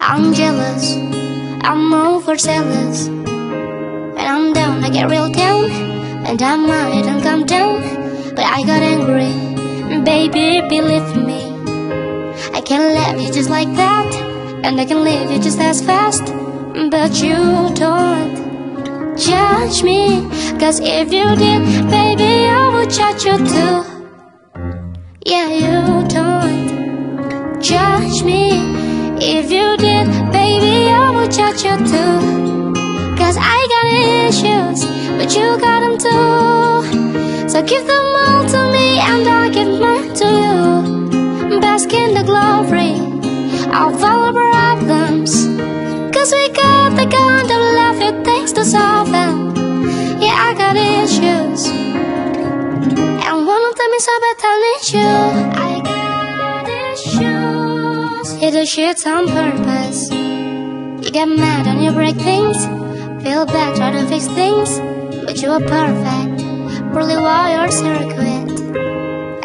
I'm jealous, I'm overzealous. When I'm down, I get real down. And I might not come down, but I got angry. Baby, believe me, I can't let you just like that. And I can leave you just as fast. But you don't judge me, 'cause if you did, baby, I would judge you too. Yeah, you don't judge me. If you did, baby, I would judge you too. 'Cause I got issues, but you got them too. So give them all to me and I'll give mine to you. Bask in the glory of all problems, 'cause we got the kind of love it takes to solve them. Yeah, I got issues, and one of them is a better issue. I got issues. You do shit on purpose. You get mad and you break things. Feel bad, try to fix things. But you are perfect, poorly wired circuit.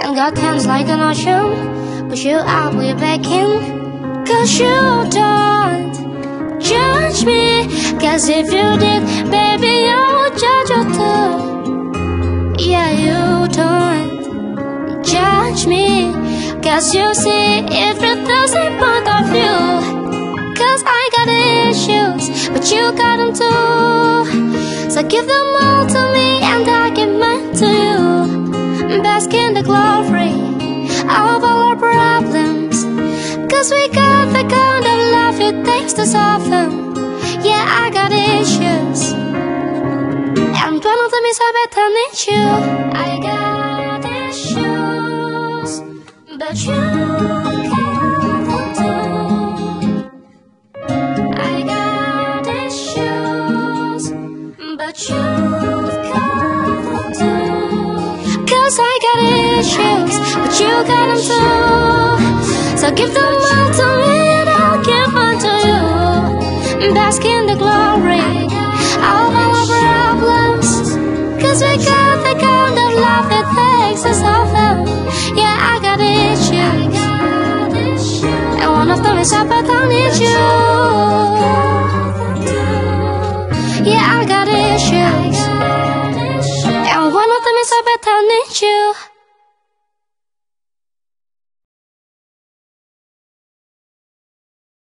And got hands like an ocean. Push you out, pull you back in. 'Cause you don't judge me. 'Cause if you did, baby, I would judge you too. Yeah, you don't judge me. 'Cause you see it from the point of view. 'Cause I got issues, but you got them too. So give them all to me and I'll give mine to you. Bask in the glory of all our problems, 'cause we got the kind of love it takes to solve them. Yeah, I got issues, and one of them is a better issue. I got issues, but you can't undo. I got issues, but you can't undo. 'Cause I got issues, but you got them too. So give them all to me and I'll give one to you. Bask in the glory of all our problems, 'cause we got the kind of love that makes us all them. One of them is a better issue. Yeah, I got issues, and one of them is a better issue.